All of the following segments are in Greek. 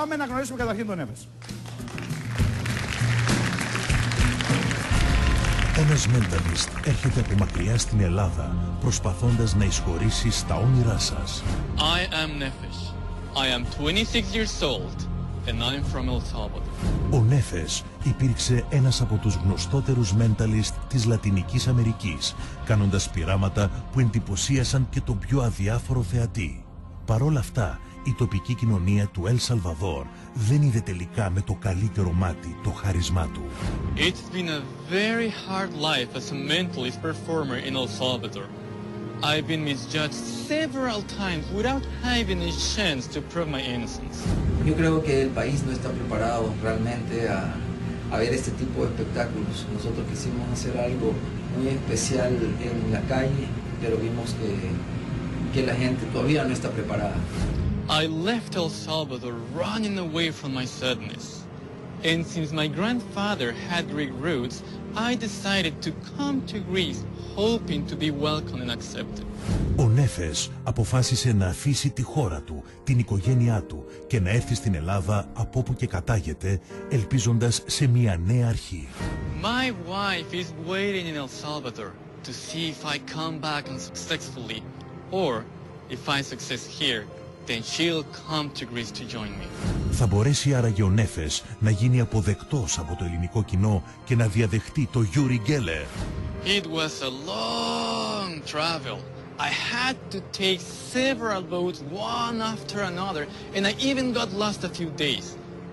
Πάμε να γνωρίσουμε καταρχήν τον Νέφες. Ένας μένταλιστ έρχεται από μακριά στην Ελλάδα, προσπαθώντας να εισχωρήσει στα όνειρά σας. I am Nefes. I am 26 years old and I'm from El Salvador. Ο Νέφες υπήρξε ένας από τους γνωστότερους μένταλιστ της Λατινικής Αμερικής, κάνοντας πειράματα που εντυπωσίασαν και τον πιο αδιάφορο θεατή. Παρ' όλα αυτά, η τοπική κοινωνία του El Salvador δεν είδε τελικά με το καλύτερο μάτι το χαρισμά του. It's been a very hard life as a mentalist performer in El Salvador. I've been misjudged several times without having a chance to prove my innocence. Yo creo que el país no está preparado realmente a ver este tipo de espectáculos. Nosotros quisimos hacer algo muy especial en la calle, pero vimos que la gente todavía no está preparada. I left El Salvador running away from my sadness. And since my grandfather had Greek roots, I decided to come to Greece, hoping to be welcomed and accepted. Ο Νέφες αποφάσισε να αφήσει τη χώρα του, την οικογένειά του και να έρθει στην Ελλάδα από όπου και κατάγεται, ελπίζοντας σε μια νέα αρχή. My wife is waiting in El Salvador to see if I come back and successfully, or if I succeed here. Then she'll come to Greece to join me. Θα μπορέσει άραγε ο Νέφες να γίνει αποδεκτός από το ελληνικό κοινό και να διαδεχτεί το Uri Geller. It was a long travel. I had to take several boats one after another, and I even got lost a few days.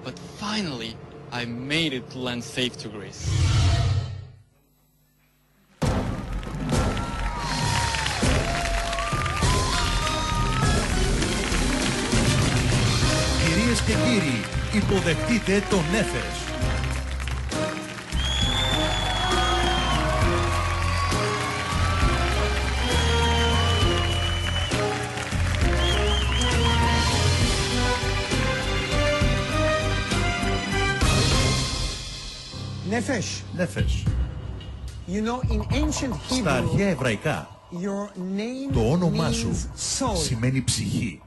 But finally, I made it to land safe to Greece. Και κύριοι, υποδεχτείτε τον Νέφες. Νέφες. Νέφες. You know, in ancient Hebrew, στα αρχαία εβραϊκά, το όνομά σου σημαίνει ψυχή.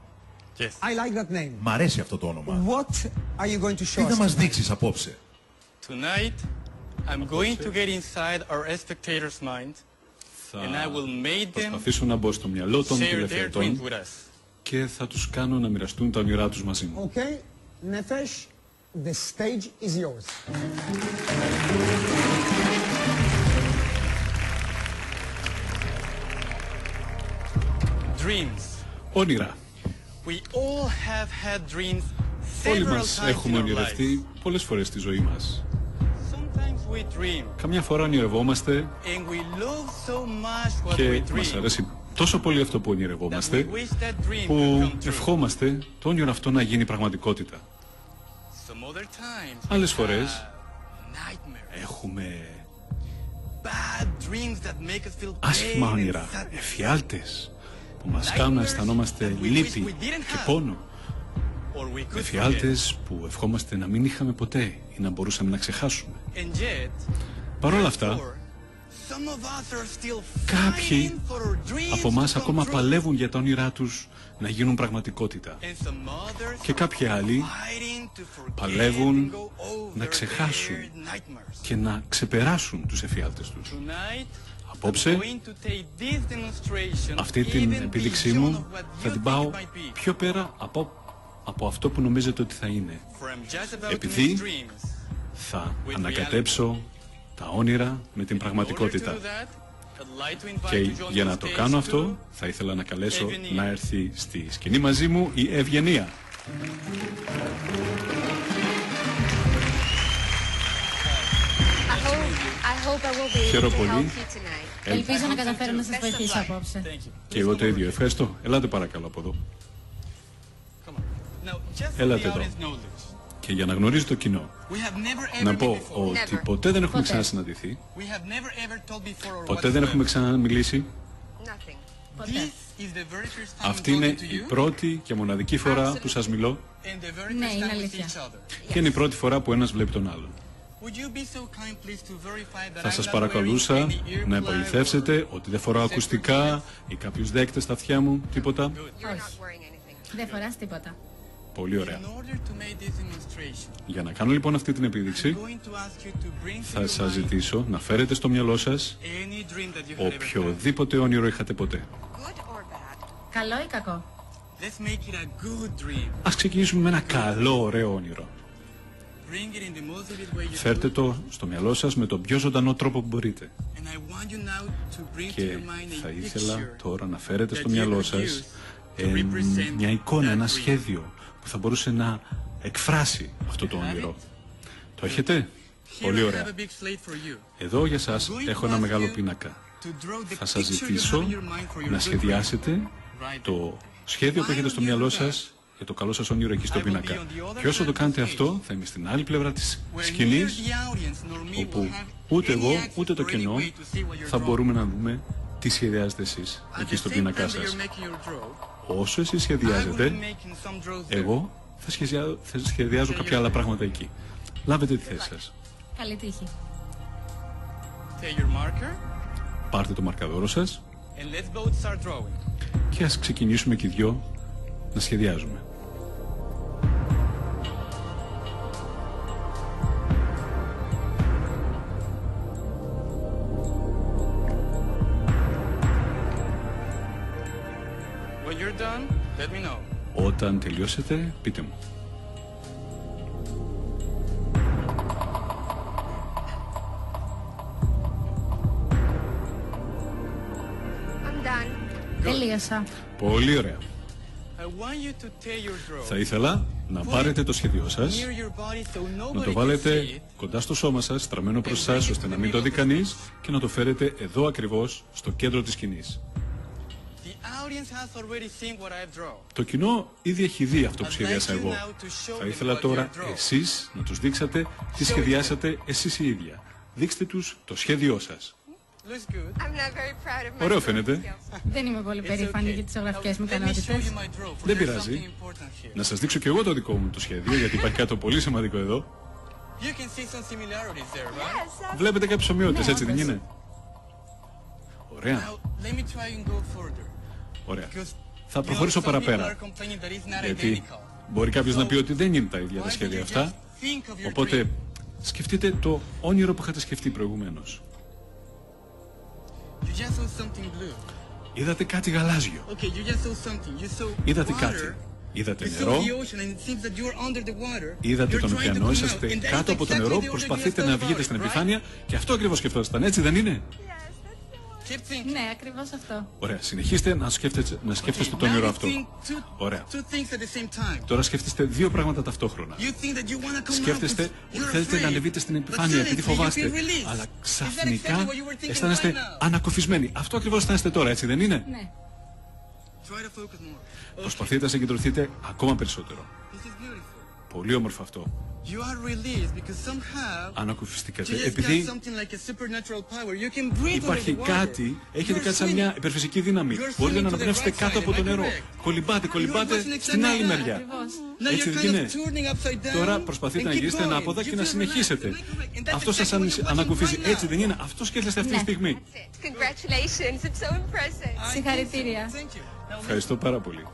Yes. I like that name. Μ' αρέσει αυτό το όνομα. What are you going to show us? Τι θα μας δείξεις απόψε? Tonight, I'm going to get inside our spectators' mind, and I will make them προσπαθήσω να μπω στο μυαλό των τηλεθεατών και θα τους κάνω να μοιραστούν τα όνειρά τους μαζί μου. Okay, Nefes, the stage is yours. Dreams. Όνειρα. Όλοι μας έχουμε ονειρευτεί πολλές φορές στη ζωή μας. Καμιά φορά ονειρευόμαστε και μας αρέσει τόσο πολύ αυτό που ονειρευόμαστε που ευχόμαστε το όνειρο αυτό να γίνει πραγματικότητα. Άλλες φορές έχουμε άσχημα όνειρα, εφιάλτες που μας κάνουν να αισθανόμαστε λύπη και πόνο. Εφιάλτες που ευχόμαστε να μην είχαμε ποτέ ή να μπορούσαμε να ξεχάσουμε. Παρ' όλα αυτά, κάποιοι από εμάς ακόμα παλεύουν για τα όνειρά τους να γίνουν πραγματικότητα. Και κάποιοι άλλοι παλεύουν να ξεχάσουν και να ξεπεράσουν τους εφιάλτες τους. Απόψε, αυτή την επίδειξή μου θα την πάω πιο πέρα από αυτό που νομίζετε ότι θα είναι. Επειδή θα ανακατέψω τα όνειρα με την πραγματικότητα. Και για να το κάνω αυτό, θα ήθελα να καλέσω να έρθει στη σκηνή μαζί μου η Ευγενία. Χαίρομαι πολύ. Ελπίζω να καταφέρω να σας βοηθήσω απόψε. Και εγώ το ίδιο. Ευχαριστώ. Ελάτε παρακαλώ από εδώ. Ελάτε εδώ. Και για να γνωρίζει το κοινό, να πω ότι ποτέ δεν έχουμε ξανασυναντηθεί. Ποτέ δεν έχουμε ξαναμιλήσει. Αυτή είναι η πρώτη και μοναδική φορά που σας μιλώ. Ναι, είναι αλήθεια. Και είναι η πρώτη φορά που ένας βλέπει τον άλλον. Θα σας παρακαλούσα να επαληθεύσετε ότι δεν φοράω ακουστικά ή κάποιους δέκτες στα αυτιά μου, τίποτα. Όχι, δεν φοράς τίποτα. Πολύ ωραία. Για να κάνω λοιπόν αυτή την επίδειξη, θα σας ζητήσω να φέρετε στο μυαλό σας οποιοδήποτε όνειρο είχατε ποτέ. Καλό ή κακό? Ας ξεκινήσουμε με ένα καλό, ωραίο όνειρο. Φέρτε το στο μυαλό σας με τον πιο ζωντανό τρόπο που μπορείτε. Και θα ήθελα τώρα να φέρετε στο μυαλό σας μια εικόνα, ένα σχέδιο που θα μπορούσε να εκφράσει αυτό το όνειρο. Το έχετε? Πολύ ωραία. Εδώ για σας έχω ένα μεγάλο πίνακα. Θα σας ζητήσω να σχεδιάσετε το σχέδιο που έχετε στο μυαλό σας για το καλό σας όνειρο εκεί στο πίνακα. Και όσο το κάνετε αυτό, θα είμαι στην άλλη πλευρά της σκηνής, όπου ούτε εγώ, ούτε το κοινό θα μπορούμε να δούμε τι σχεδιάζετε εσείς εκεί στο πίνακά σας. Όσο εσείς σχεδιάζετε, εγώ θα σχεδιάζω κάποια άλλα πράγματα εκεί. Λάβετε τη θέση σας. Καλή τύχη. Πάρτε το μαρκαδόρο σας και ας ξεκινήσουμε και οι δυο να σχεδιάζουμε. Όταν τελειώσετε, πείτε μου. Τελείωσα. Πολύ ωραία. Θα ήθελα να πάρετε το σχέδιό σας, να το βάλετε κοντά στο σώμα σας, στραμμένο προς σας, ώστε να μην το δει κανείς, και να το φέρετε εδώ ακριβώς, στο κέντρο της σκηνής. Το κοινό ήδη έχει δει αυτό που σχεδιάσα εγώ. Θα ήθελα τώρα εσείς να τους δείξατε τι σχεδιάσατε εσείς οι ίδια. Δείξτε τους το σχέδιό σας. Ωραίο φαίνεται. Δεν είμαι πολύ περήφανη για τις ζωγραφικές μου ικανότητες. Δεν πειράζει. Να σας δείξω και εγώ το δικό μου το σχέδιο, γιατί υπάρχει κάτι πολύ σημαντικό εδώ. Βλέπετε κάποιες ομοιότητες, έτσι δεν είναι? Ωραία. Ωραία. Θα προχωρήσω παραπέρα, γιατί μπορεί κάποιος να πει ότι δεν είναι τα ίδια τα σχέδια αυτά. Οπότε σκεφτείτε το όνειρο που είχατε σκεφτεί προηγουμένως. Είδατε κάτι γαλάζιο. Είδατε κάτι. Είδατε νερό. Είδατε τον ωκεανό. Είσαστε κάτω από το νερό. Προσπαθείτε να βγείτε στην επιφάνεια. Και αυτό ακριβώς σκεφτόσασταν, έτσι δεν είναι? Ναι, ακριβώς αυτό. Ωραία, συνεχίστε να σκέφτεστε το όνειρο αυτό. Ωραία. Τώρα σκέφτεστε δύο πράγματα ταυτόχρονα. Σκέφτεστε ότι θέλετε να ανεβείτε στην επιφάνεια, επειδή φοβάστε. Αλλά ξαφνικά αισθάνεστε ανακοφισμένοι. Αυτό ακριβώς αισθάνεστε τώρα, έτσι δεν είναι? Ναι. Προσπαθείτε να συγκεντρωθείτε ακόμα περισσότερο. Πολύ όμορφο αυτό. Ανακουφιστήκατε, επειδή υπάρχει κάτι, έχετε κάτι σαν μια υπερφυσική δύναμη. Μπορείτε να αναπνεύσετε κάτω από το νερό. Κολυμπάτε, κολυμπάτε στην άλλη μεριά. Έτσι δεν είναι? Τώρα προσπαθείτε να γυρίσετε ανάποδα και να συνεχίσετε. Αυτό σας ανακουφίζει, έτσι δεν είναι? Αυτό σκέφτεστε αυτή τη στιγμή. Συγχαρητήρια. Ευχαριστώ πάρα πολύ.